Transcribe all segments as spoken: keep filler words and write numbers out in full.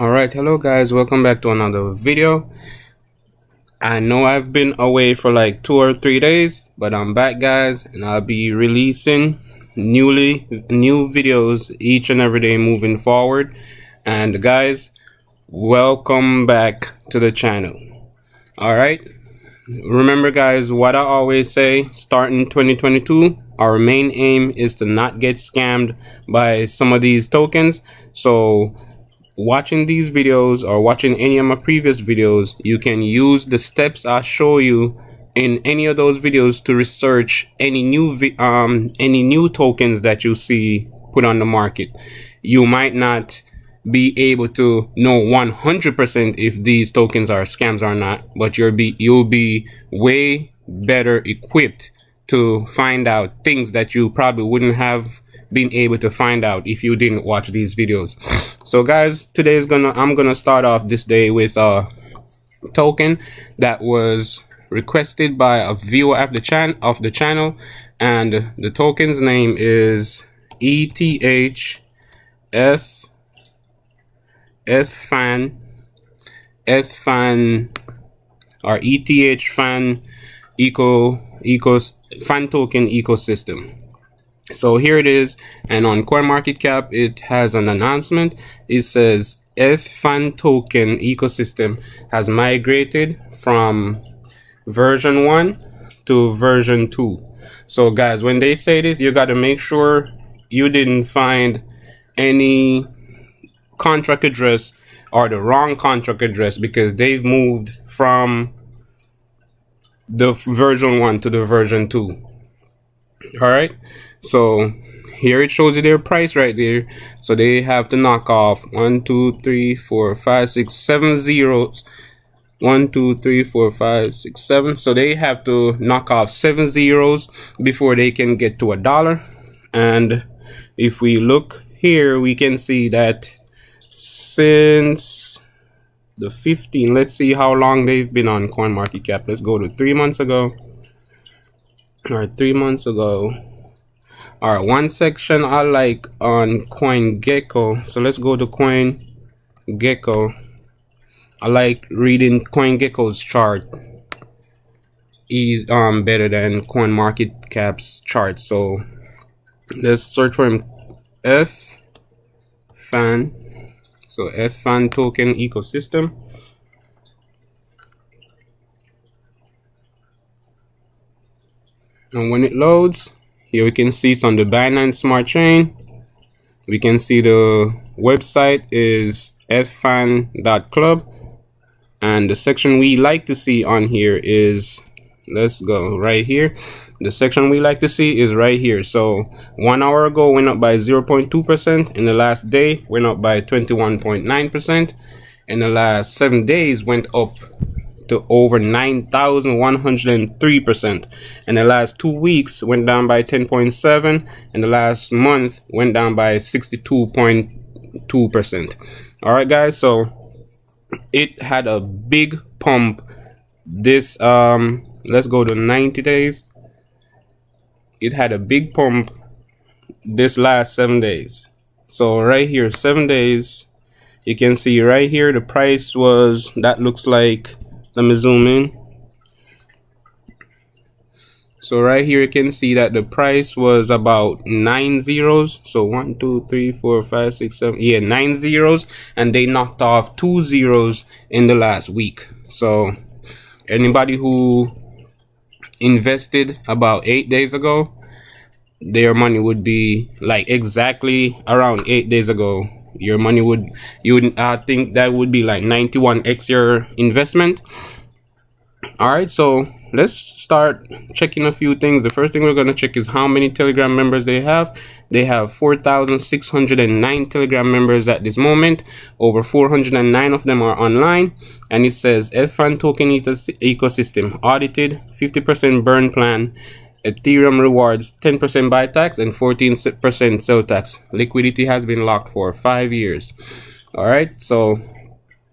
All right, hello guys, welcome back to another video. I know I've been away for like two or three days, but I'm back guys, and I'll be releasing newly new videos each and every day moving forward. And guys, welcome back to the channel. All right, remember guys, what I always say, starting twenty twenty-two, our main aim is to not get scammed by some of these tokens. So watching these videos or watching any of my previous videos, you can use the steps I show you in any of those videos to research any new um any new tokens that you see put on the market. You might not be able to know one hundred percent if these tokens are scams or not, but you'll be you'll be way better equipped to find out things that you probably wouldn't have been able to find out if you didn't watch these videos. So guys, today's gonna I'm gonna start off this day with a token that was requested by a viewer of the chan of the channel, and the token's name is E T H S ffan ffan or E T H fan eco eco fan token ecosystem. So here it is, and on Coin Market Cap it has an announcement. It says ffan token ecosystem has migrated from version one to version two. So guys, when they say this, you got to make sure you didn't find any contract address or the wrong contract address, because they've moved from the version one to the version two. All right, so here it shows you their price right there. So they have to knock off one two three four five six seven zeros one two three four five six seven so they have to knock off seven zeros before they can get to a dollar. And if we look here, we can see that since the fifteenth, let's see how long they've been on CoinMarketCap. Let's go to three months ago. All right, three months ago. All right, one section I like on CoinGecko. So let's go to CoinGecko. I like reading CoinGecko's chart. Is um better than CoinMarketCap's chart. So let's search for him. ffan. So ffan token ecosystem. And when it loads, here we can see it's on the Binance Smart Chain. We can see the website is f fan dot club. And the section we like to see on here is, let's go right here. The section we like to see is right here. So one hour ago went up by zero point two percent. In the last day went up by twenty-one point nine percent. In the last seven days went up to over nine thousand one hundred three percent. In the last two weeks went down by ten point seven. In the last month went down by sixty-two point two percent. All right guys, so it had a big pump this um let's go to ninety days. It had a big pump this last seven days. So right here, seven days, you can see right here the price was, that looks like, let me zoom in. So right here you can see that the price was about nine zeros. So one two three four five six seven, yeah, nine zeros, and they knocked off two zeros in the last week. So anybody who invested about eight days ago, their money would be like exactly around eight days ago. Your money would, you would, I think that would be like ninety-one x your investment. All right, so let's start checking a few things. The first thing we're going to check is how many Telegram members they have. They have four thousand six hundred nine Telegram members at this moment. Over four hundred nine of them are online. And it says ffan token ecosystem audited, fifty percent burn plan, Ethereum rewards, ten percent buy tax and fourteen percent sell tax. Liquidity has been locked for five years. All right, so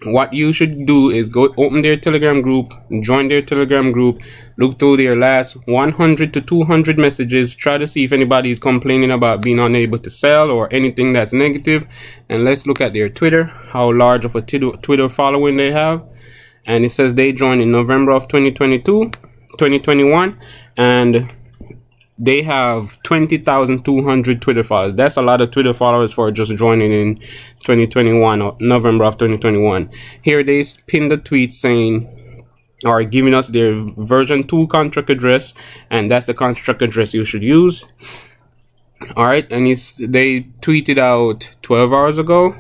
what you should do is go open their Telegram group, join their Telegram group, look through their last one hundred to two hundred messages, try to see if anybody is complaining about being unable to sell or anything that's negative. And let's look at their Twitter, how large of a Twitter following they have. And it says they joined in November of twenty twenty-two, twenty twenty-one, and they have twenty thousand two hundred Twitter followers. That's a lot of Twitter followers for just joining in twenty twenty-one or November of twenty twenty-one. Here they pinned a tweet saying, or giving us their version two contract address, and that's the contract address you should use. All right, and it's, they tweeted out twelve hours ago,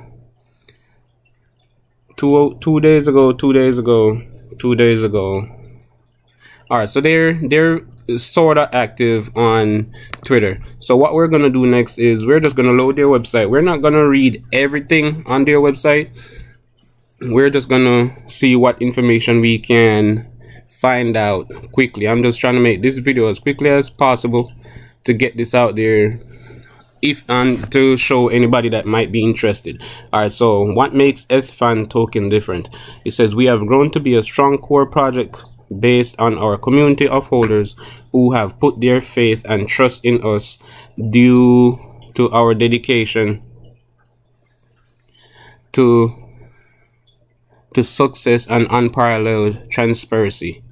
two two days ago, two days ago, two days ago. All right, so they're they're sort of active on Twitter. So what we're gonna do next is we're just gonna load their website. We're not gonna read everything on their website. We're just gonna see what information we can find out quickly. I'm just trying to make this video as quickly as possible to get this out there, if and to show anybody that might be interested. All right, so what makes E T H Fan Token different? It says we have grown to be a strong core project based on our community of holders who have put their faith and trust in us due to our dedication to to success and unparalleled transparency.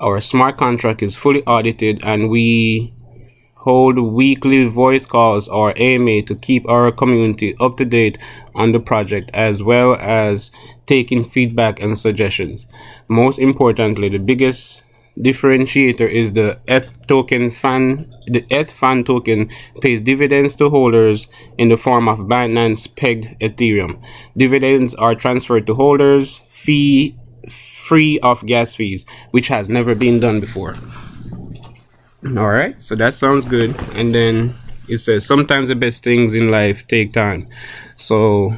Our smart contract is fully audited, and we hold weekly voice calls or A M A to keep our community up to date on the project, as well as taking feedback and suggestions. Most importantly, the biggest differentiator is the E T H token fan. The E T H fan token pays dividends to holders in the form of Binance pegged Ethereum. Dividends are transferred to holders fee free of gas fees, which has never been done before. All right, so that sounds good. And then it says sometimes the best things in life take time. So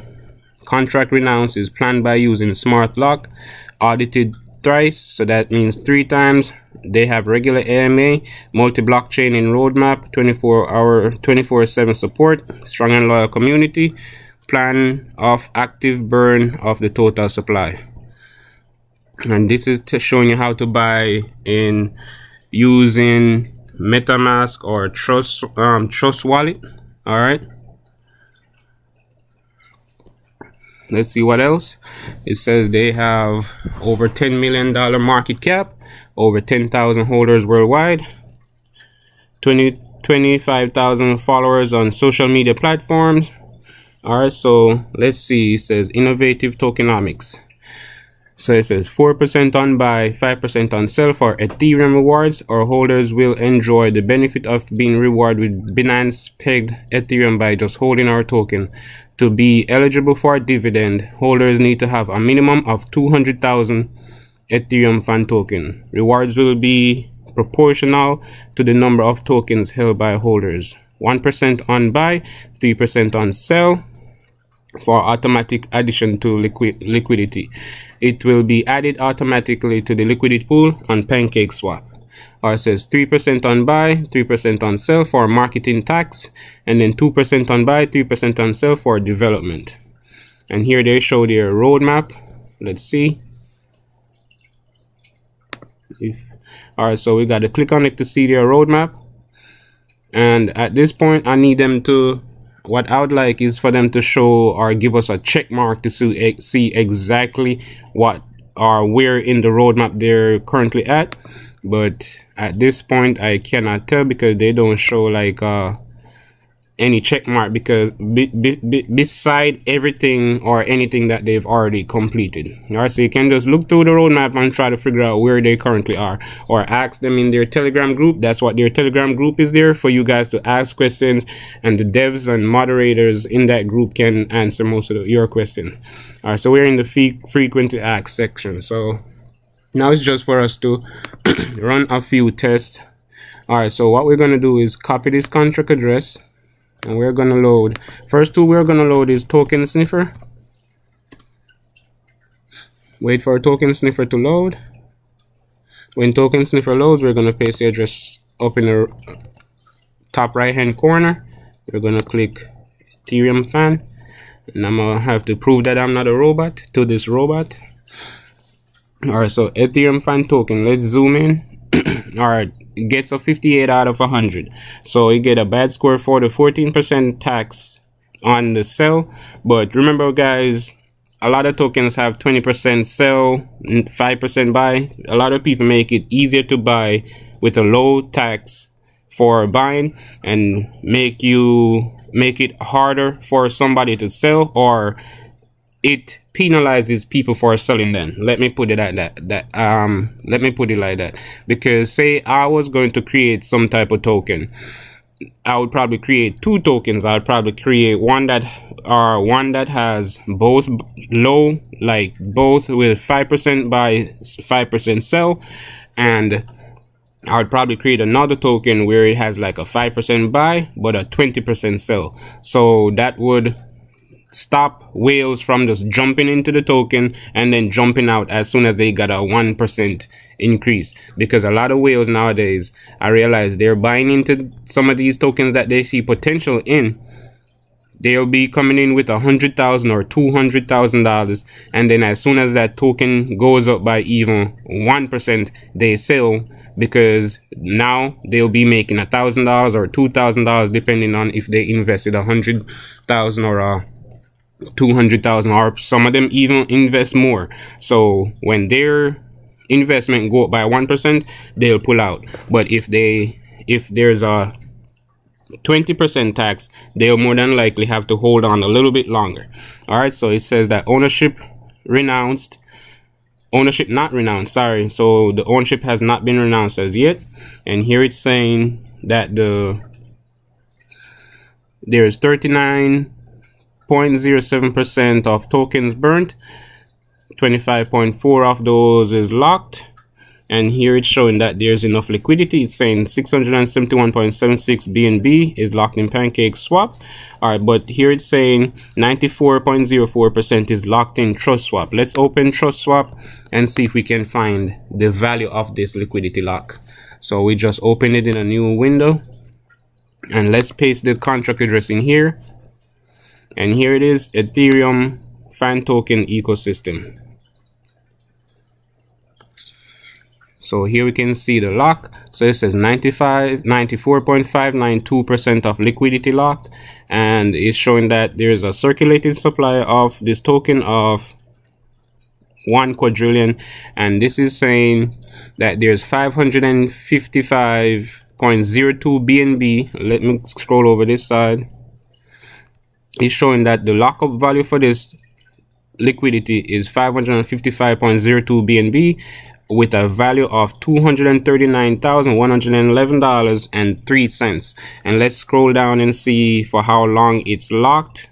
contract renounce is planned by using smart lock, audited thrice, so that means three times. They have regular A M A, multi-blockchain and roadmap, twenty-four hour twenty-four seven support, strong and loyal community, plan of active burn of the total supply. And this is showing you how to buy in using MetaMask or Trust um, Trust Wallet. All right. Let's see what else. It says they have over ten million dollar market cap, over ten thousand holders worldwide, twenty-five thousand followers on social media platforms. All right. So let's see. It says innovative tokenomics. So it says four percent on buy, five percent on sell for Ethereum rewards. Our holders will enjoy the benefit of being rewarded with Binance pegged Ethereum by just holding our token. To be eligible for a dividend, holders need to have a minimum of two hundred thousand Ethereum fan token. Rewards will be proportional to the number of tokens held by holders. one percent on buy, three percent on sell for automatic addition to liquid liquidity. It will be added automatically to the liquidity pool on PancakeSwap. Or it says three percent on buy, three percent on sell for marketing tax, and then two percent on buy, three percent on sell for development. And here they show their roadmap. Let's see. If, all right, so we got to click on it to see their roadmap. And at this point, I need them to, what I would like is for them to show or give us a check mark to see, see exactly what or where in the roadmap they're currently at. But at this point, I cannot tell because they don't show like uh, any check mark because be, be, be beside everything or anything that they've already completed. All right, so you can just look through the roadmap and try to figure out where they currently are, or ask them in their Telegram group. That's what their Telegram group is there for, you guys to ask questions, and the devs and moderators in that group can answer most of the, your questions. All right, so we're in the fee frequently asked section. So now it's just for us to run a few tests. All right, so what we're going to do is copy this contract address, and we're going to load, first two we're going to load is Token Sniffer. Wait for Token Sniffer to load. When Token Sniffer loads, we're going to paste the address up in the top right hand corner. We're going to click Ethereum fan, and I'm gonna have to prove that I'm not a robot to this robot. All right, so Ethereum Fan Token, let's zoom in. All right, it gets a fifty-eight out of one hundred, so you get a bad score for the fourteen percent tax on the sell. But remember guys, a lot of tokens have twenty percent sell, five percent buy. A lot of people make it easier to buy with a low tax for buying and make you make it harder for somebody to sell, or it penalizes people for selling them. Let me put it like that. That um, let me put it like that. Because say I was going to create some type of token, I would probably create two tokens. I'd probably create one that are uh, one that has both low, like both with five percent buy, five percent sell, and I would probably create another token where it has like a five percent buy but a twenty percent sell. So that would stop whales from just jumping into the token and then jumping out as soon as they got a one percent increase. Because a lot of whales nowadays, I realize they're buying into some of these tokens that they see potential in. They'll be coming in with a hundred thousand or two hundred thousand dollars, and then as soon as that token goes up by even one percent, they sell, because now they'll be making a thousand dollars or two thousand dollars depending on if they invested a hundred thousand or a two hundred thousand, or some of them even invest more. So when their investment go up by one percent, they'll pull out. But if they if there's a twenty percent tax, they'll more than likely have to hold on a little bit longer. All right, so it says that ownership renounced, ownership not renounced, sorry. So the ownership has not been renounced as yet. And here it's saying that the there's thirty-nine point zero seven percent of tokens burnt, twenty-five point four of those is locked, and here it's showing that there's enough liquidity. It's saying six hundred seventy-one point seven six B N B is locked in PancakeSwap. All right, but here it's saying ninety-four point zero four percent is locked in TrustSwap. Let's open TrustSwap and see if we can find the value of this liquidity lock. So we just open it in a new window, and let's paste the contract address in here. And here it is, Ethereum Fan Token ecosystem. So here we can see the lock. So it says ninety-four point five nine two percent of liquidity locked, and it's showing that there is a circulating supply of this token of one quadrillion, and this is saying that there's five hundred fifty-five point zero two B N B. Let me scroll over this side. It's showing that the lockup value for this liquidity is five hundred fifty-five point zero two B N B with a value of two hundred thirty-nine thousand one hundred eleven dollars and three cents. And let's scroll down and see for how long it's locked.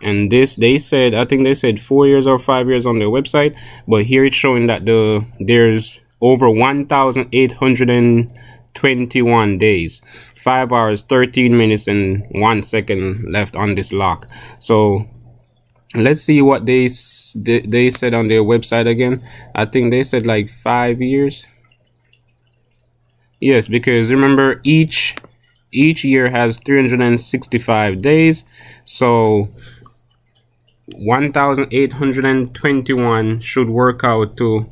And this, they said, I think they said four years or five years on their website, but here it's showing that the there's over one thousand eight hundred twenty-one days, five hours thirteen minutes and one second left on this lock. So let's see what they they said on their website again. I think they said like five years. Yes, because remember each each year has three hundred sixty-five days, so one thousand eight hundred twenty-one should work out to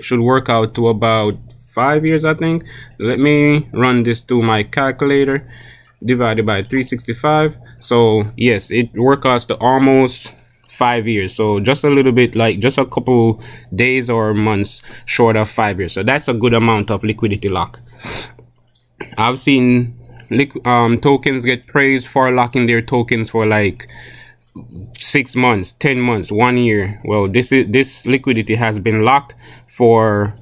should work out to about five years, I think. Let me run this through my calculator, divided by three sixty-five. So yes, it works out to almost five years, so just a little bit, like just a couple days or months short of five years. So that's a good amount of liquidity lock. I've seen um, tokens get praised for locking their tokens for like six months, ten months, one year. Well, this is this liquidity has been locked for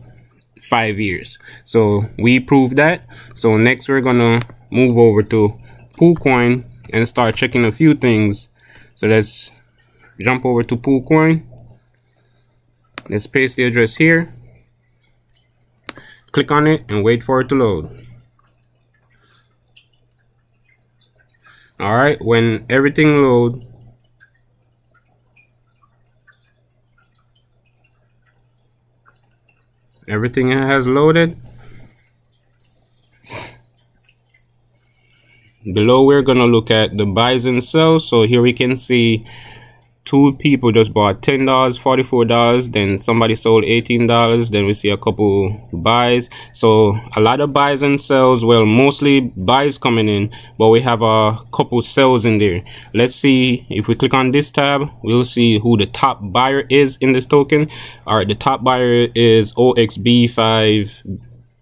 five years, so we proved that. So next we're gonna move over to PooCoin and start checking a few things. So let's jump over to PooCoin. Let's paste the address here, click on it, and wait for it to load. All right, when everything loads, everything has loaded. Below we're gonna look at the buys and sells. So here we can see two people just bought ten dollars, forty-four dollars, then somebody sold eighteen dollars, then we see a couple buys. So a lot of buys and sells, well, mostly buys coming in, but we have a couple sells in there. Let's see, if we click on this tab, we'll see who the top buyer is in this token. All right, the top buyer is O X B five,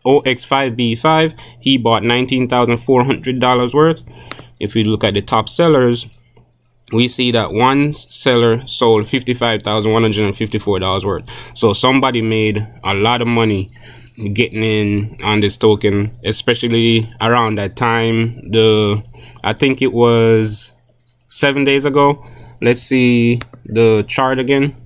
O X five B five. He bought nineteen thousand four hundred dollars worth. If we look at the top sellers, we see that one seller sold fifty-five thousand one hundred fifty-four dollars worth. So somebody made a lot of money getting in on this token, especially around that time. The I think it was seven days ago. Let's see the chart again.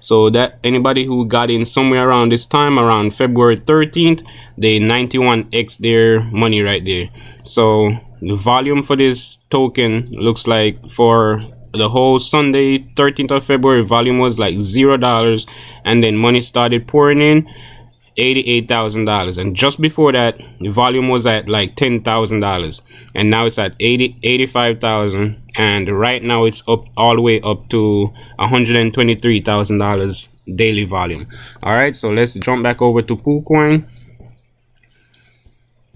So that anybody who got in somewhere around this time, around February thirteenth, they ninety-one X their money right there. So the volume for this token looks like for the whole Sunday, thirteenth of February, volume was like zero dollars, and then money started pouring in, eighty-eight thousand dollars. And just before that, the volume was at like ten thousand dollars, and now it's at eighty, eighty-five thousand, and right now it's up all the way up to one hundred twenty-three thousand dollars daily volume. All right, so let's jump back over to PooCoin,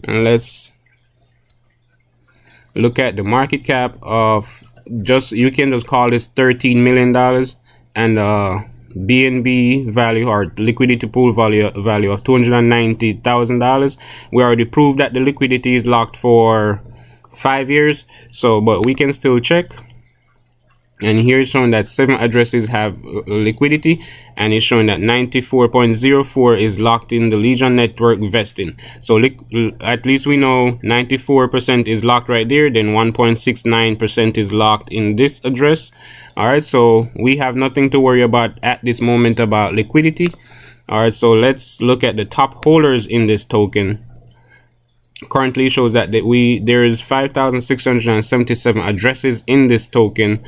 and let's look at the market cap of just, you can just call this thirteen million dollars, and uh B N B value or liquidity pool value value of two hundred ninety thousand dollars. We already proved that the liquidity is locked for five years, so but we can still check, and here it's showing that seven addresses have liquidity, and it's showing that ninety-four point zero four is locked in the Legion network vesting. So at least we know ninety-four percent is locked right there, then one point six nine percent is locked in this address. All right, so we have nothing to worry about at this moment about liquidity. All right, so let's look at the top holders in this token. Currently shows that that we there is five thousand six hundred seventy-seven addresses in this token.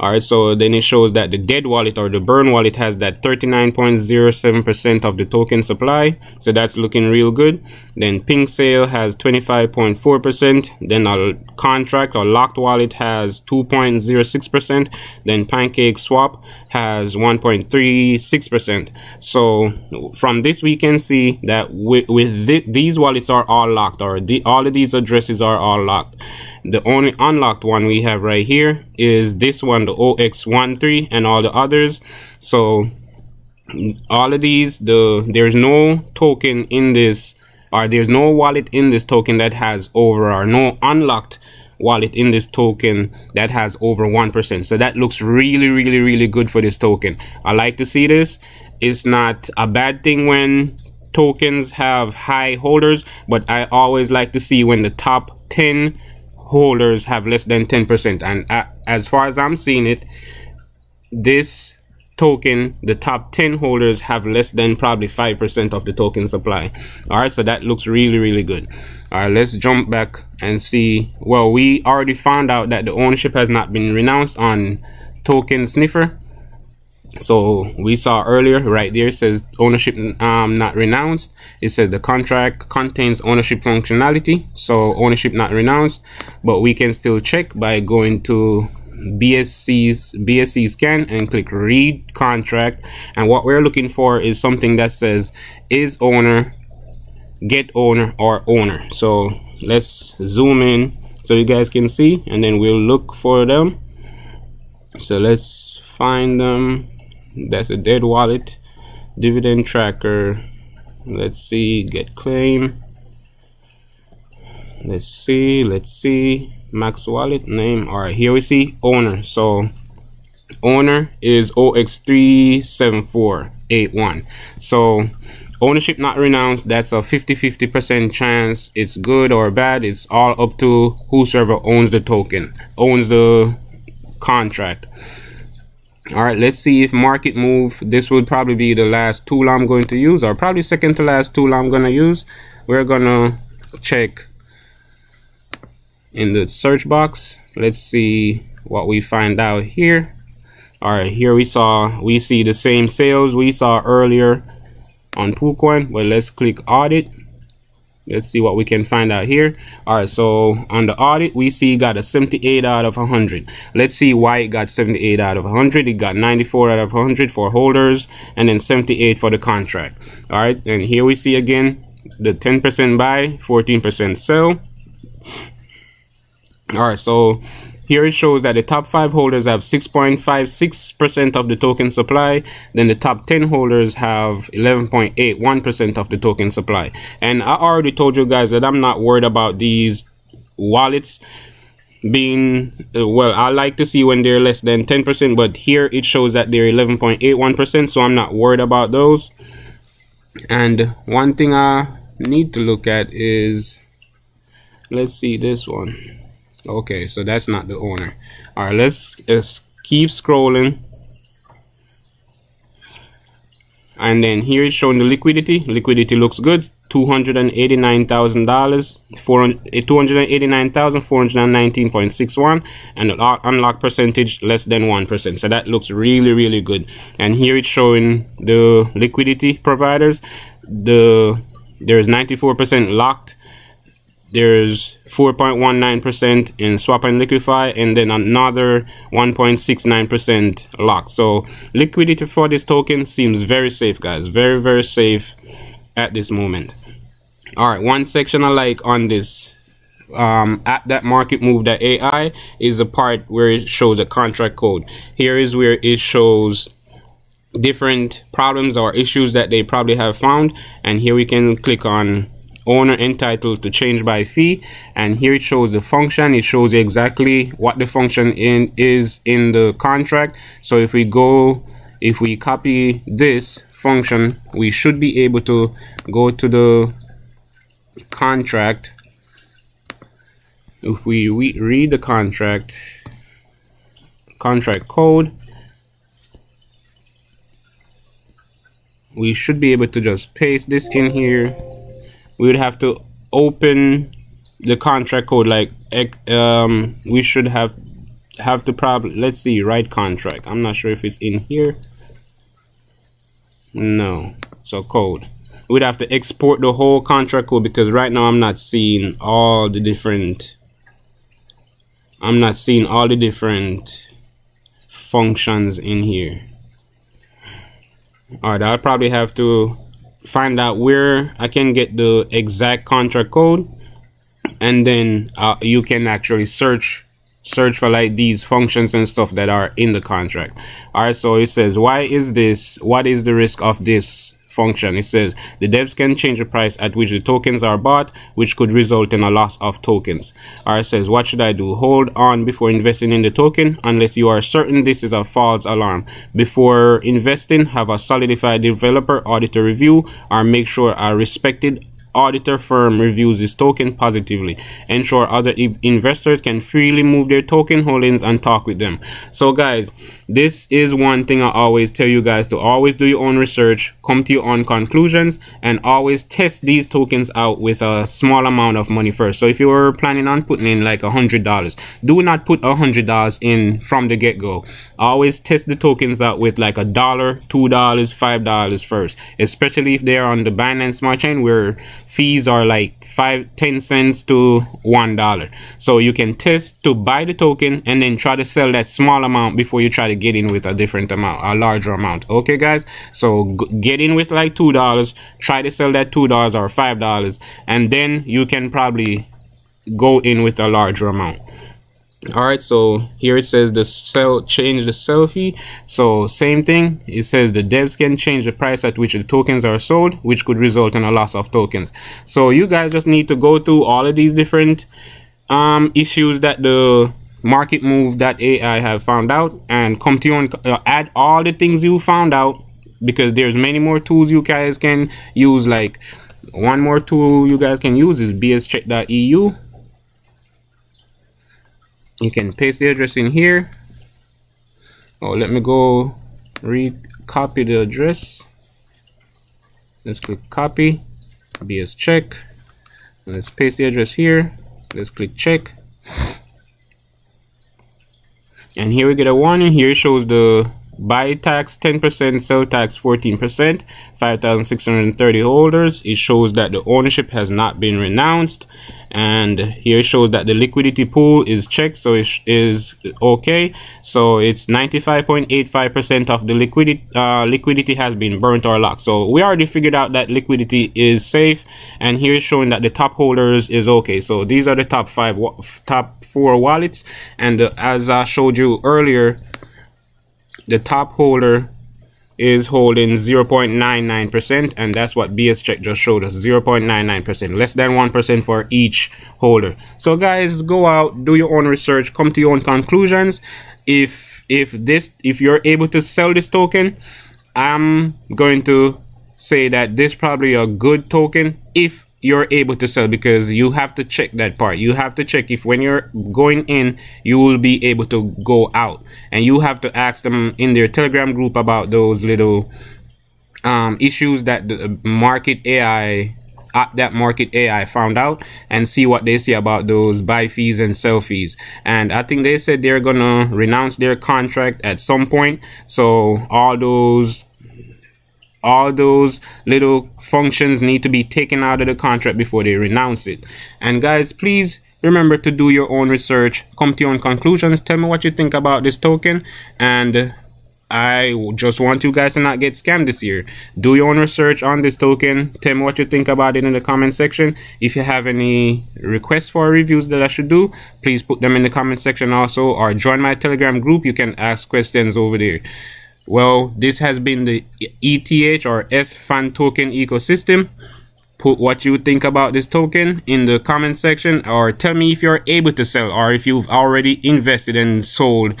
All right, so then it shows that the dead wallet or the burn wallet has that thirty-nine point zero seven percent of the token supply, so that's looking real good. Then Pink Sale has twenty-five point four percent, then a contract or locked wallet has two point zero six percent, then PancakeSwap has one point three six percent. So from this we can see that with, with th these wallets are all locked, or the, all of these addresses are all locked. The only unlocked one we have right here is this one, the O X one three, and all the others. So all of these, the there's no token in this, or there's no wallet in this token that has over, or no unlocked wallet in this token that has over one percent. So that looks really really really good for this token. I like to see this. It's not a bad thing when tokens have high holders, but I always like to see when the top ten holders have less than ten percent, and uh, as far as I'm seeing it, this token, the top ten holders have less than probably five percent of the token supply. All right, so that looks really really good. All right, let's jump back and see. Well, we already found out that the ownership has not been renounced on Token Sniffer. So we saw earlier right there, it says ownership um not renounced. It says the contract contains ownership functionality, so ownership not renounced, but we can still check by going to B S C scan and click read contract, and what we're looking for is something that says is owner, get owner, or owner. So let's zoom in so you guys can see, and then we'll look for them. So let's find them. That's a dead wallet, dividend tracker. Let's see, get claim. Let's see, let's see, max wallet name. All right, here we see owner. So owner is O X three seven four eight one. So ownership not renounced, that's a fifty fifty percent chance it's good or bad. It's all up to whosoever owns the token, owns the contract. All right, let's see if market move. This will probably be the last tool I'm going to use, or probably second to last tool I'm going to use. We're gonna check in the search box. Let's see what we find out here. All right, here we saw we see the same sales we saw earlier on PooCoin, but let's click audit Let's see what we can find out here. All right, so on the audit, we see it got a seventy-eight out of one hundred. Let's see why it got seventy-eight out of one hundred. It got ninety-four out of one hundred for holders and then seventy-eight for the contract. All right, and here we see again the ten percent buy, fourteen percent sell. All right, so here it shows that the top five holders have six point five six percent of the token supply. Then the top ten holders have eleven point eight one percent of the token supply. And I already told you guys that I'm not worried about these wallets being, uh, well, I like to see when they're less than ten percent. But here it shows that they're eleven point eight one percent. So I'm not worried about those. And one thing I need to look at is, let's see this one. Okay, so that's not the owner. All right, let's, let's keep scrolling. And then here it's showing the liquidity. Liquidity looks good. two hundred eighty-nine thousand dollars, two hundred eighty-nine thousand four hundred nineteen point six one, and the unlock percentage less than one percent. So that looks really, really good. And here it's showing the liquidity providers. The there is ninety-four percent locked. There's four point one nine percent in swap and liquefy, and then another one point six nine percent lock. So liquidity for this token seems very safe, guys. Very, very safe at this moment. All right, one section I like on this um, at that market move dot A I is the part where it shows a contract code. Here is where it shows different problems or issues that they probably have found. And here we can click on owner entitled to change by fee, and here it shows the function. It shows exactly what the function in is in the contract. So if we go, if we copy this function, we should be able to go to the contract. If we re read the contract contract code, we should be able to just paste this in here. We would have to open the contract code, like um, we should have have to probably, let's see, write contract. I'm not sure if it's in here. No, so code. We'd have to export the whole contract code, because right now I'm not seeing all the different. I'm not seeing all the different functions in here. All right, I'll probably have to find out where I can get the exact contract code, and then uh, you can actually search search for like these functions and stuff that are in the contract. All right, so it says, why is this, what is the risk of this function? It says the devs can change the price at which the tokens are bought, which could result in a loss of tokens. All right, it says, what should I do? Hold on before investing in the token unless you are certain this is a false alarm. Before investing, have a solidified developer auditor review, or make sure a respected auditor firm reviews this token positively. Ensure other investors can freely move their token holdings and talk with them. So guys, this is one thing I always tell you guys, to always do your own research, come to your own conclusions, and always test these tokens out with a small amount of money first. So if you were planning on putting in like a hundred dollars, do not put a hundred dollars in from the get-go. Always test the tokens out with like a dollar, two dollars, five dollars first, especially if they're on the Binance Smart Chain, where fees are like five ten cents to one dollar. So you can test to buy the token and then try to sell that small amount before you try to get in with a different amount, a larger amount. Okay guys, so get in with like two dollars, try to sell that two dollars or five dollars, and then you can probably go in with a larger amount. All right, so here it says the sell, change the sell fee. So same thing, it says the devs can change the price at which the tokens are sold, which could result in a loss of tokens. So you guys just need to go through all of these different um, issues that the market move dot A I have found out, and come to your own, uh, add all the things you found out, because there's many more tools you guys can use. Like one more tool you guys can use is b s check dot e u. You can paste the address in here. Oh, let me go recopy the address. Let's click copy, B S check. Let's paste the address here. Let's click check. And here we get a warning. Here it shows the buy tax ten percent, sell tax fourteen percent, five thousand six hundred thirty holders. It shows that the ownership has not been renounced, and here it shows that the liquidity pool is checked, so it is okay. So it's ninety-five point eight five percent of the liquidity uh, liquidity has been burnt or locked, so we already figured out that liquidity is safe. And here it's showing that the top holders is okay. So these are the top five top four wallets, and uh, as I showed you earlier, the top holder is holding zero point nine nine percent, and that's what bscheck just showed us, zero point nine nine percent, less than one percent for each holder. So guys, go out, do your own research, come to your own conclusions. If if this if you're able to sell this token, I'm going to say that this probably a good token if you're able to sell, because you have to check that part. You have to check if when you're going in, you will be able to go out, and you have to ask them in their Telegram group about those little um, issues that the market A I that market A I found out, and see what they say about those buy fees and sell fees. And I think they said they're gonna renounce their contract at some point. So all those all those little functions need to be taken out of the contract before they renounce it. And guys, please remember to do your own research, come to your own conclusions, tell me what you think about this token. And I just want you guys to not get scammed this year. Do your own research on this token, tell me what you think about it in the comment section. If you have any requests for reviews that I should do, please put them in the comment section also, or join my Telegram group. You can ask questions over there. Well, this has been the E T H or E T H Fan Token ecosystem. Put what you think about this token in the comment section, or tell me if you're able to sell, or if you've already invested and sold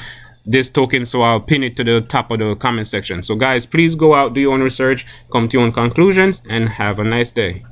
this token. So I'll pin it to the top of the comment section. So guys, please go out, do your own research, come to your own conclusions, and have a nice day.